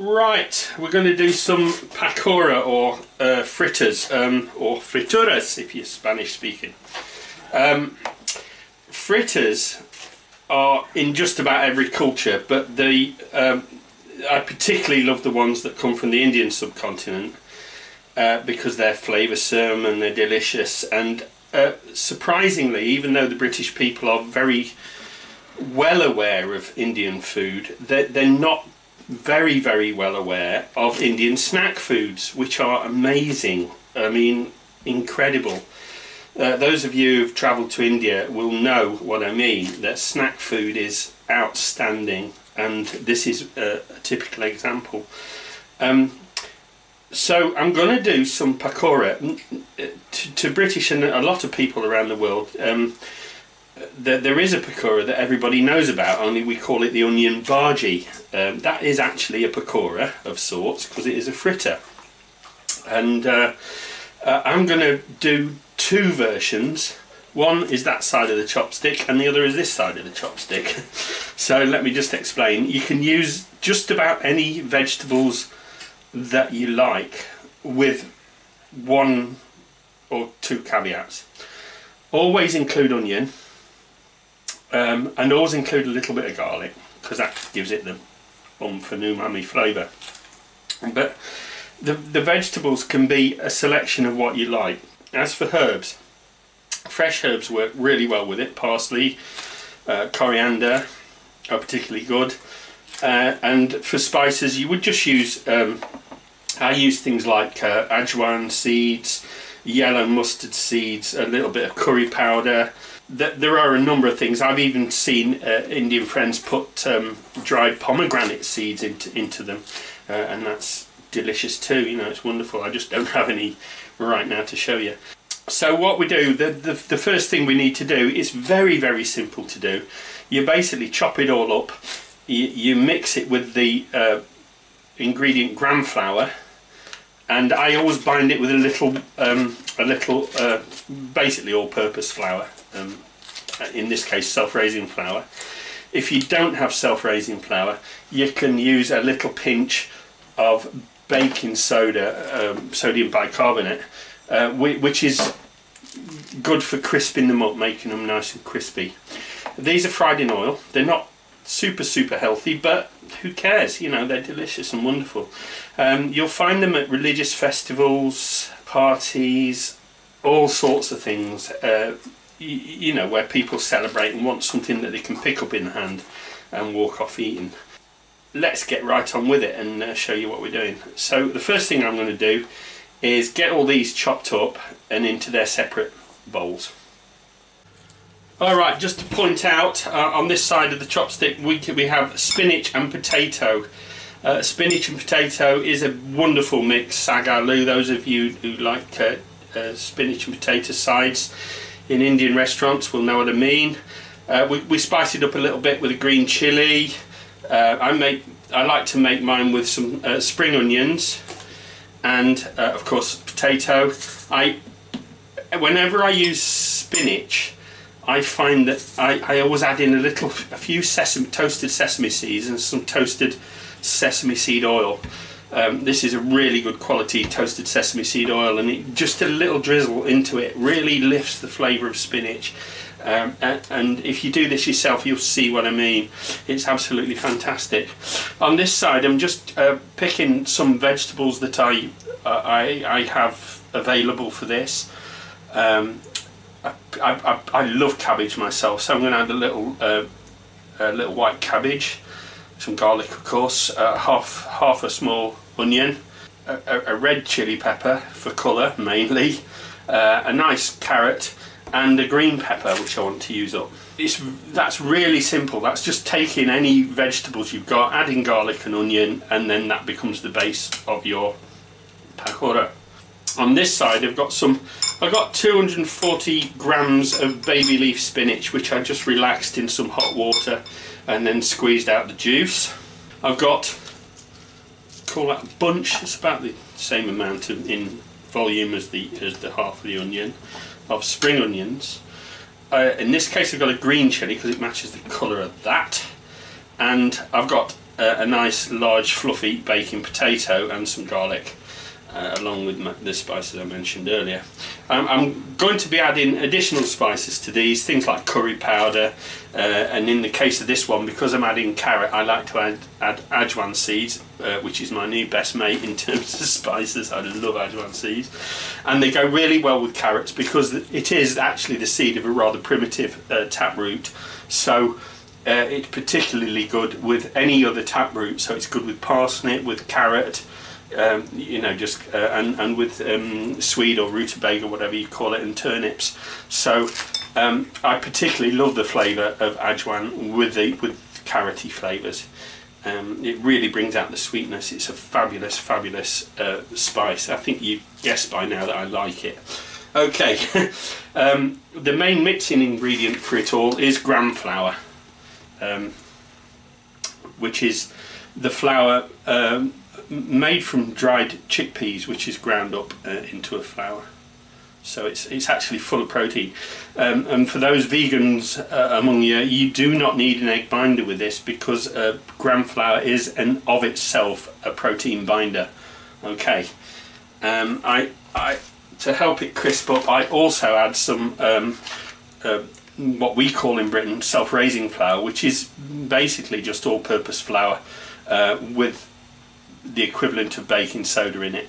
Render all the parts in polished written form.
Right, we're going to do some pakora or fritters, or frituras if you're Spanish speaking. Fritters are in just about every culture, but they, I particularly love the ones that come from the Indian subcontinent because they're flavoursome and they're delicious. And surprisingly, even though the British people are very well aware of Indian food, they're not very well aware of Indian snack foods, which are amazing. I mean, incredible. Those of you who've travelled to India will know what I mean. Their snack food is outstanding, and this is a typical example. So I'm going to do some pakora. To British and a lot of people around the world, there is a pakora that everybody knows about, only we call it the onion bhaji. That is actually a pakora of sorts because it is a fritter. And I'm going to do two versions. One is that side of the chopstick and the other is this side of the chopstick. So let me just explain. You can use just about any vegetables that you like with one or two caveats. Always include onion. And always include a little bit of garlic because that gives it the oomph and umami flavour. But the vegetables can be a selection of what you like. As for herbs, fresh herbs work really well with it. Parsley, coriander are particularly good. And for spices, you would just use, I use things like ajwain seeds, yellow mustard seeds, a little bit of curry powder. There are a number of things. I've even seen Indian friends put dried pomegranate seeds into them, and that's delicious too. You know, it's wonderful. I just don't have any right now to show you. So what we do, the first thing we need to do is very simple to do. You basically chop it all up. You mix it with the ingredient gram flour, and I always bind it with a little basically all-purpose flour. In this case, self-raising flour. If you don't have self-raising flour, you can use a little pinch of baking soda, sodium bicarbonate, which is good for crisping them up, making them nice and crispy. These are fried in oil. They're not super healthy, but who cares? You know, they're delicious and wonderful. You'll find them at religious festivals, parties, all sorts of things. You know, where people celebrate and want something that they can pick up in hand and walk off eating. Let's get right on with it and show you what we're doing. So the first thing I'm going to do is get all these chopped up and into their separate bowls. Alright, just to point out, on this side of the chopstick we have spinach and potato. Spinach and potato is a wonderful mix, sagalu. Those of you who like spinach and potato sides in Indian restaurants will know what I mean. We spice it up a little bit with a green chilli. I like to make mine with some spring onions and of course potato. Whenever I use spinach, I find that I always add in a few toasted sesame seeds and some toasted sesame seed oil. This is a really good quality toasted sesame seed oil, and just a little drizzle into it really lifts the flavour of spinach. And if you do this yourself, you'll see what I mean. It's absolutely fantastic. On this side, I'm just picking some vegetables that I have available for this. I love cabbage myself, so I'm going to add a little white cabbage. Some garlic, of course, half a small onion, a red chili pepper for colour mainly, a nice carrot and a green pepper which I want to use up. That's really simple. That's just taking any vegetables you've got, adding garlic and onion, and then that becomes the base of your pakora. On this side I've got 240 grams of baby leaf spinach, which I just relaxed in some hot water and then squeezed out the juice. I've got, call that a bunch, it's about the same amount in volume as the half of the onion, of spring onions. In this case I've got a green chilli because it matches the colour of that. And I've got a nice large fluffy baking potato and some garlic, along with the spices I mentioned earlier. I'm going to be adding additional spices to these, things like curry powder, and in the case of this one, because I'm adding carrot, I like to add ajwain seeds, which is my new best mate in terms of spices. I love ajwain seeds, and they go really well with carrots because it is actually the seed of a rather primitive taproot, so it's particularly good with any other taproot. So it's good with parsnip, with carrot, you know, just and with swede or rutabaga, whatever you call it, and turnips. So I particularly love the flavour of ajwain with the carroty flavours. It really brings out the sweetness. It's a fabulous, fabulous spice. I think you guessed by now that I like it. Okay, the main mixing ingredient for it all is gram flour, which is the flour made from dried chickpeas, which is ground up into a flour. So it's actually full of protein, and for those vegans among you, you do not need an egg binder with this, because gram flour is of itself a protein binder. Okay, to help it crisp up, I also add some what we call in Britain self-raising flour, which is basically just all-purpose flour with the equivalent of baking soda in it,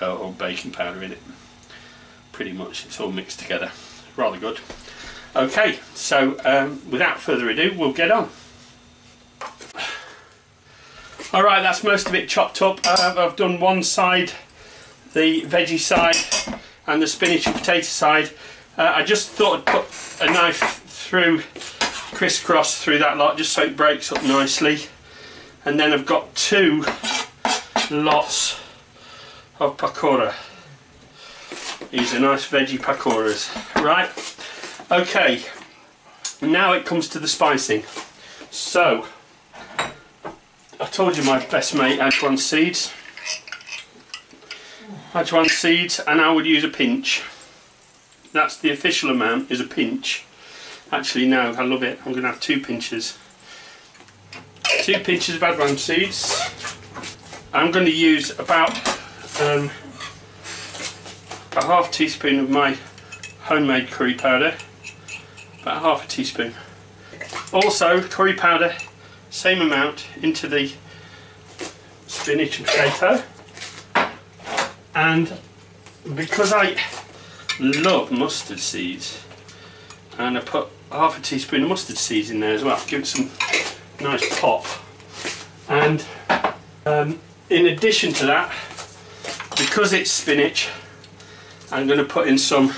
or baking powder in it. Pretty much it's all mixed together. Rather good. Okay, so without further ado, we'll get on. Alright, that's most of it chopped up. I've done one side, the veggie side, and the spinach and potato side. I just thought I'd put a knife through, crisscross through that lot, just so it breaks up nicely. And then I've got two lots of pakora. These are nice veggie pakoras, right? Okay, now it comes to the spicing. So, I told you my best mate, ajwain seeds. Ajwain seeds, and I would use a pinch. That's the official amount, is a pinch. Actually, no, I love it. I'm going to have 2 pinches. 2 pinches of ajwain seeds. I'm going to use about a half teaspoon of my homemade curry powder, about half a teaspoon. Also, curry powder, same amount, into the spinach and potato. And because I love mustard seeds, and I put half a teaspoon of mustard seeds in there as well, give it some nice pop. And in addition to that, because it's spinach, I'm going to put in some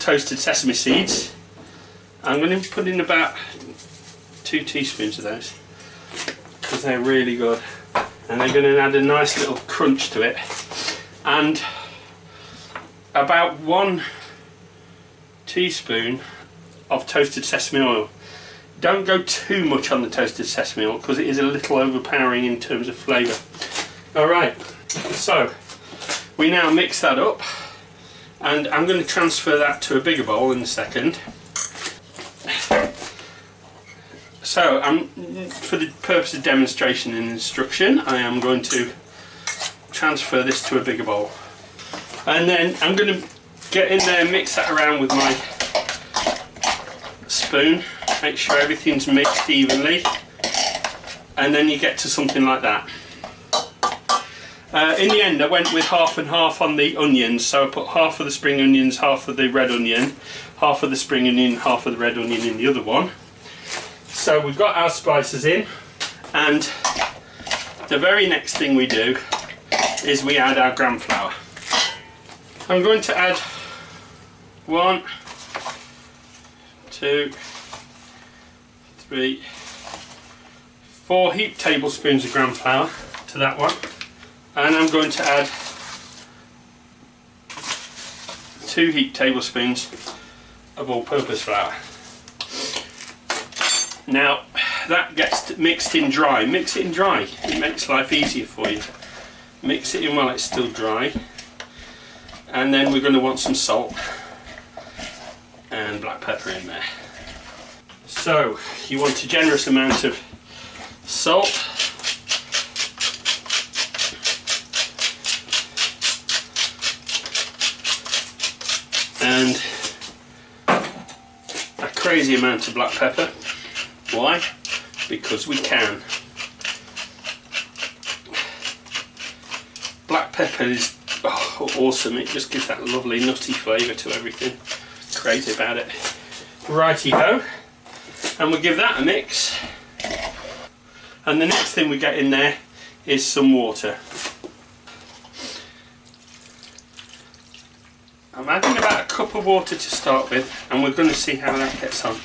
toasted sesame seeds. I'm going to put in about 2 teaspoons of those, because they're really good, and they're going to add a nice little crunch to it. And about 1 teaspoon of toasted sesame oil. Don't go too much on the toasted sesame oil, because it is a little overpowering in terms of flavour. Alright, so we now mix that up, and I'm going to transfer that to a bigger bowl in a second. So for the purpose of demonstration and instruction, I am going to transfer this to a bigger bowl, and then I'm going to get in there and mix that around with my spoon, make sure everything's mixed evenly, and then you get to something like that. In the end, I went with half and half on the onions, so I put half of the spring onions, half of the red onion, half of the spring onion, half of the red onion in the other one. So we've got our spices in, and the very next thing we do is we add our gram flour. I'm going to add 1, 2, 3, 4 heaped tablespoons of gram flour to that one. And I'm going to add 2 heaped tablespoons of all-purpose flour. Now that gets mixed in dry. Mix it in dry. It makes life easier for you. Mix it in while it's still dry. And then we're going to want some salt and black pepper in there. So you want a generous amount of salt. And a crazy amount of black pepper. Why? Because we can. Black pepper is awesome, it just gives that lovely nutty flavour to everything. Crazy about it. Righty ho, and we'll give that a mix. And the next thing we get in there is some water. I'm adding about a cup of water to start with, and we're going to see how that gets on.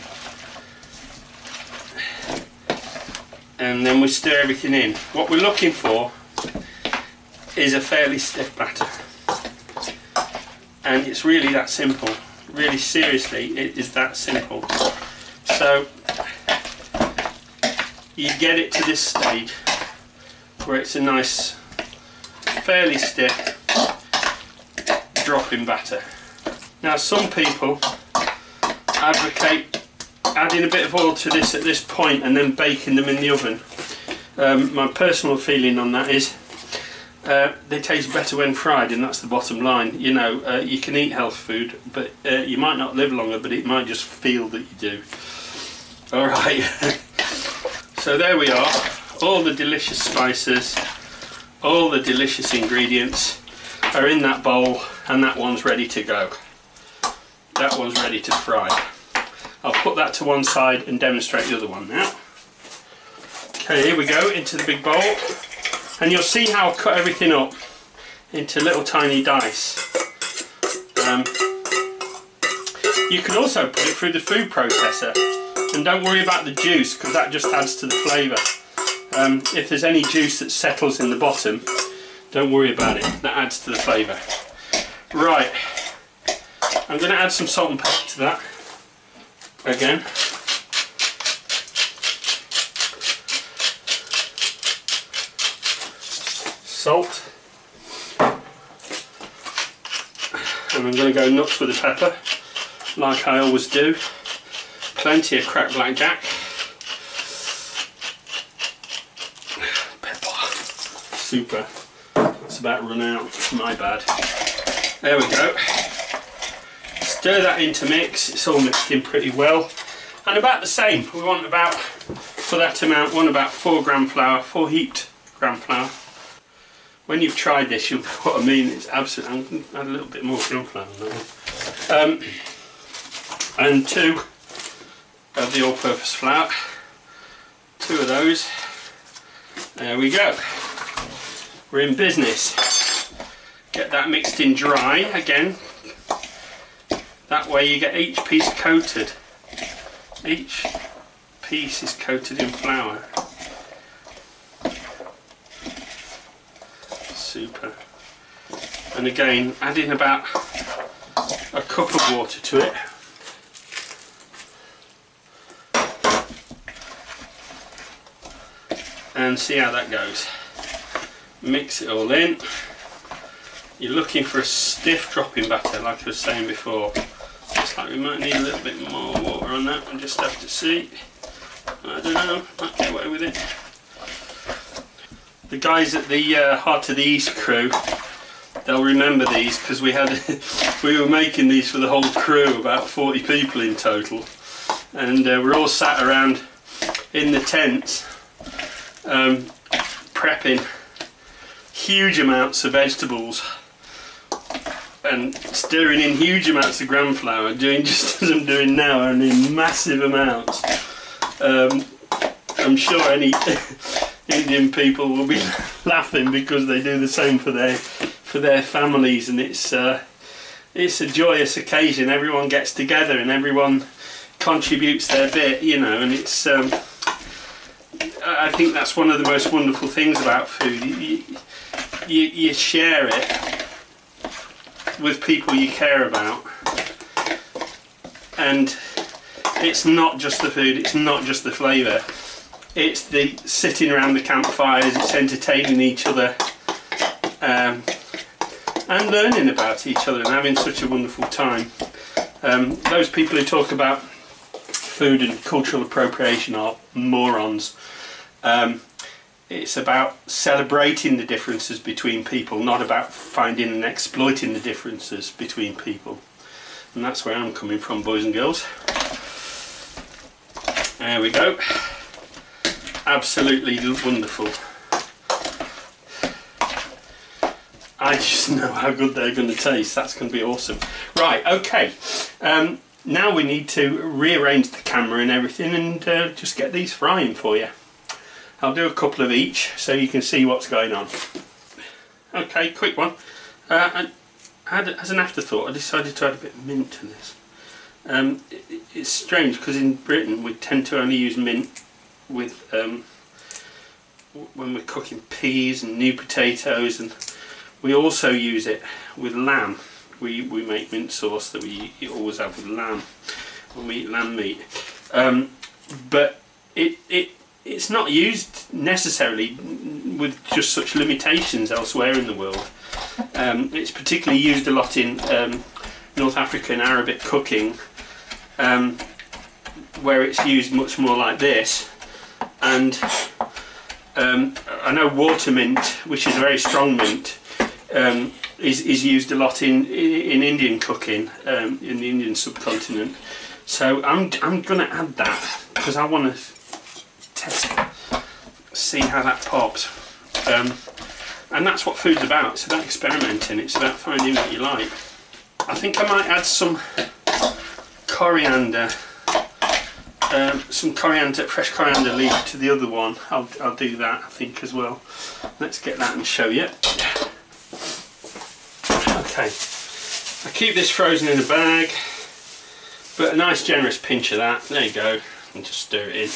And then we stir everything in. What we're looking for is a fairly stiff batter. And it's really that simple. Really, seriously, it is that simple. So you get it to this stage where it's a nice, fairly stiff dropping batter. Now, some people advocate adding a bit of oil to this at this point and then baking them in the oven. My personal feeling on that is they taste better when fried, and that's the bottom line. You know, you can eat health food, but you might not live longer, but it might just feel that you do. All right. So there we are, all the delicious spices, all the delicious ingredients are in that bowl, and that one's ready to go. That one's ready to fry. I'll put that to one side and demonstrate the other one now. Okay, here we go, into the big bowl. And you'll see how I've cut everything up into little tiny dice. You can also put it through the food processor, and don't worry about the juice, because that just adds to the flavour. If there's any juice that settles in the bottom, don't worry about it, that adds to the flavour. Right, I'm going to add some salt and pepper to that again. Salt, and I'm going to go nuts with the pepper like I always do. Plenty of cracked blackjack, pepper, super, that's about run out, my bad. There we go, stir that into mix, it's all mixed in pretty well. And about the same, we want about, for that amount, want about 4 grams flour, 4 heaped grams flour. When you've tried this, you'll know what I mean. It's absolute. I'm going to add a little bit more gram flour on that one. And 2 of the all-purpose flour. 2 of those. There we go. We're in business. Get that mixed in dry again. That way you get each piece coated. Each piece is coated in flour. Super. And again, adding about a cup of water to it. And see how that goes. Mix it all in. You're looking for a stiff dropping batter, like I was saying before. Looks like we might need a little bit more water on that. We'll just have to see. I don't know, might get away with it. The guys at the Heart of the East crew, they'll remember these, because we had we were making these for the whole crew, about 40 people in total, and we're all sat around in the tent prepping huge amounts of vegetables and stirring in huge amounts of gram flour, doing just as I'm doing now, and in massive amounts. I'm sure any Indian people will be laughing, because they do the same for their families, and it's a joyous occasion. Everyone gets together and everyone contributes their bit, you know. And it's I think that's one of the most wonderful things about food. You share it with people you care about, and it's not just the food, it's not just the flavour. It's the sitting around the campfires, it's entertaining each other, and learning about each other and having such a wonderful time. Those people who talk about food and cultural appropriation are morons. It's about celebrating the differences between people, not about finding and exploiting the differences between people. And that's where I'm coming from, boys and girls. There we go. Absolutely wonderful. I just know how good they're going to taste. That's going to be awesome. Right, okay. Now we need to rearrange the camera and everything and just get these frying for you. I'll do a couple of each so you can see what's going on. Okay, quick one. As an afterthought, I decided to add a bit of mint to this. It's strange because in Britain we tend to only use mint with when we're cooking peas and new potatoes, and we also use it with lamb. We make mint sauce that we always have with lamb when we eat lamb meat, but it's not used necessarily with just such limitations elsewhere in the world. It's particularly used a lot in North African Arabic cooking, where it's used much more like this. And I know water mint, which is a very strong mint, is used a lot in Indian cooking, in the Indian subcontinent. So I'm going to add that because I want to test it, see how that pops. And that's what food's about. It's about experimenting. It's about finding what you like. I think I might add some coriander, fresh coriander leaf to the other one. I'll do that, I think, as well. Let's get that and show you. Okay, I keep this frozen in a bag, but a nice generous pinch of that. There you go, and just stir it in.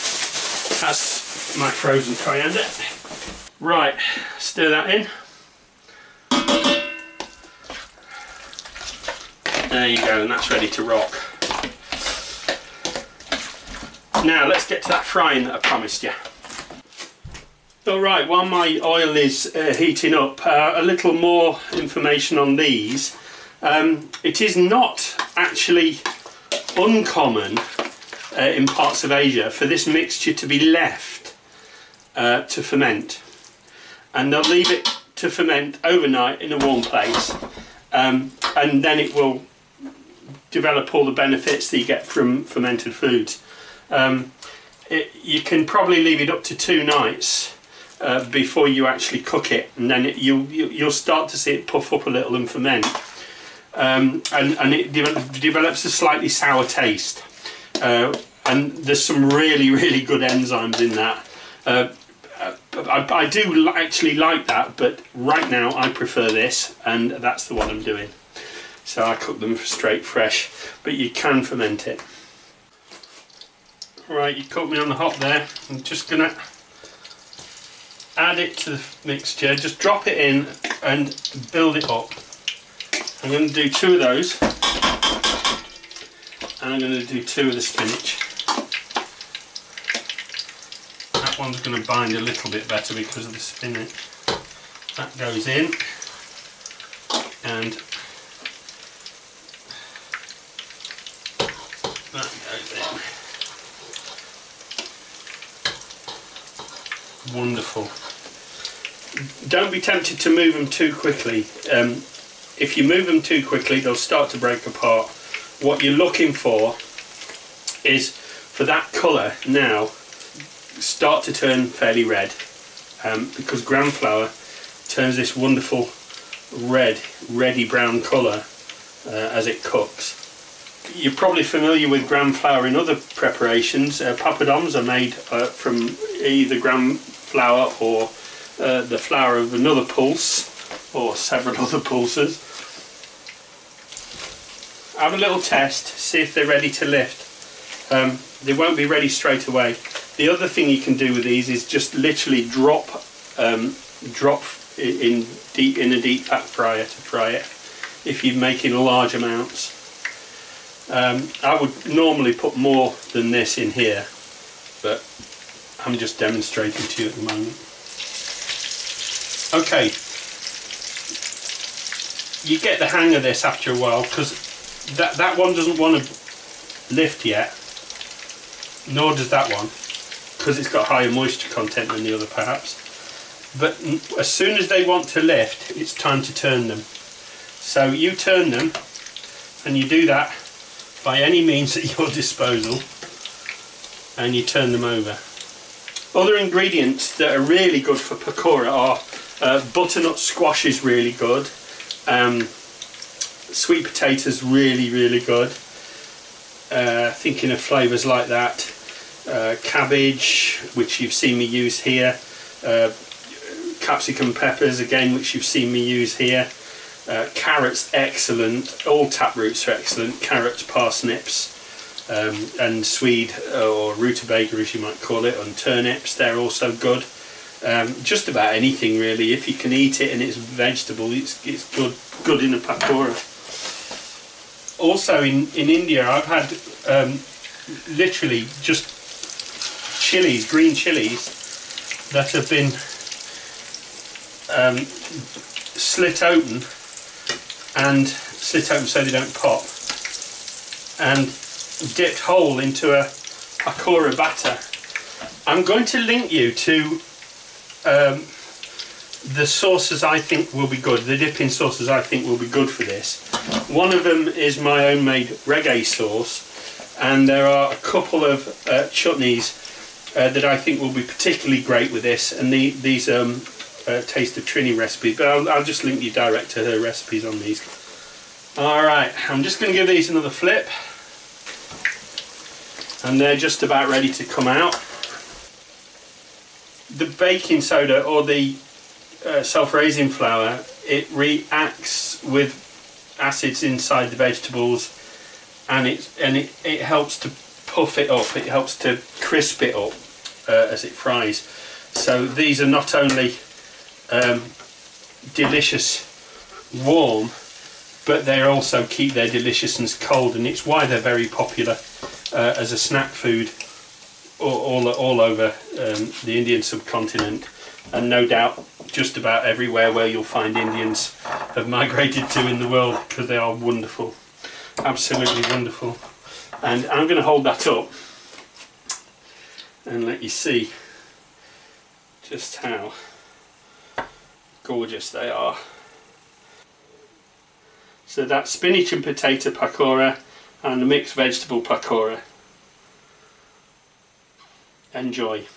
That's my frozen coriander. Right, stir that in. There you go, and that's ready to rock. Now let's get to that frying that I promised you. Alright, while my oil is heating up, a little more information on these. It is not actually uncommon in parts of Asia for this mixture to be left to ferment. And they'll leave it to ferment overnight in a warm place, and then it will develop all the benefits that you get from fermented foods. You can probably leave it up to 2 nights before you actually cook it, and then you'll start to see it puff up a little and ferment, and it develops a slightly sour taste, and there's some really good enzymes in that. I do actually like that, but right now I prefer this, and that's the one I'm doing. So I cook them straight fresh, but you can ferment it. Right, you caught me on the hop there. I'm just going to add it to the mixture, just drop it in and build it up. I'm going to do 2 of those, and I'm going to do 2 of the spinach. That one's going to bind a little bit better because of the spinach. That goes in, and that goes in. Wonderful. Don't be tempted to move them too quickly. If you move them too quickly, they'll start to break apart. What you're looking for is for that colour now start to turn fairly red, because gram flour turns this wonderful reddy brown colour as it cooks. You're probably familiar with gram flour in other preparations. Papadoms are made from either gram flour or the flour of another pulse or several other pulses. Have a little test, see if they're ready to lift. They won't be ready straight away. The other thing you can do with these is just literally drop in a deep fat fryer to fry it if you're making large amounts. I would normally put more than this in here, but I'm just demonstrating to you at the moment. Okay, you get the hang of this after a while, because that one doesn't want to lift yet, nor does that one, because it's got higher moisture content than the other perhaps. But as soon as they want to lift, it's time to turn them. So you turn them, and you do that by any means at your disposal, and you turn them over. Other ingredients that are really good for pakora are butternut squash is really good, sweet potatoes really good, thinking of flavours like that, cabbage, which you've seen me use here, capsicum peppers again, which you've seen me use here, carrots excellent, all tap roots are excellent, carrots, parsnips, and swede or rutabaga as you might call it, and turnips, they're also good. Just about anything really, if you can eat it and it's vegetable, it's good in a pakora. Also in India I've had literally just chilies, green chilies, that have been slit open so they don't pop, and dipped whole into a pakora batter. I'm going to link you to the sauces I think will be good, the dipping sauces I think will be good for this. One of them is my own made reggae sauce, and there are a couple of chutneys that I think will be particularly great with this, and these Taste of Trini recipe, but I'll just link you direct to her recipes on these. Alright, I'm just going to give these another flip, and they're just about ready to come out. The baking soda or the self-raising flour, it reacts with acids inside the vegetables, and it helps to puff it up, it helps to crisp it up as it fries. So these are not only delicious warm, but they also keep their deliciousness cold, and it's why they're very popular as a snack food all over the Indian subcontinent, and no doubt just about everywhere where you'll find Indians have migrated to in the world, because they are wonderful, absolutely wonderful. And I'm going to hold that up and let you see just how gorgeous they are. So that's spinach and potato pakora and a mixed vegetable pakora. Enjoy.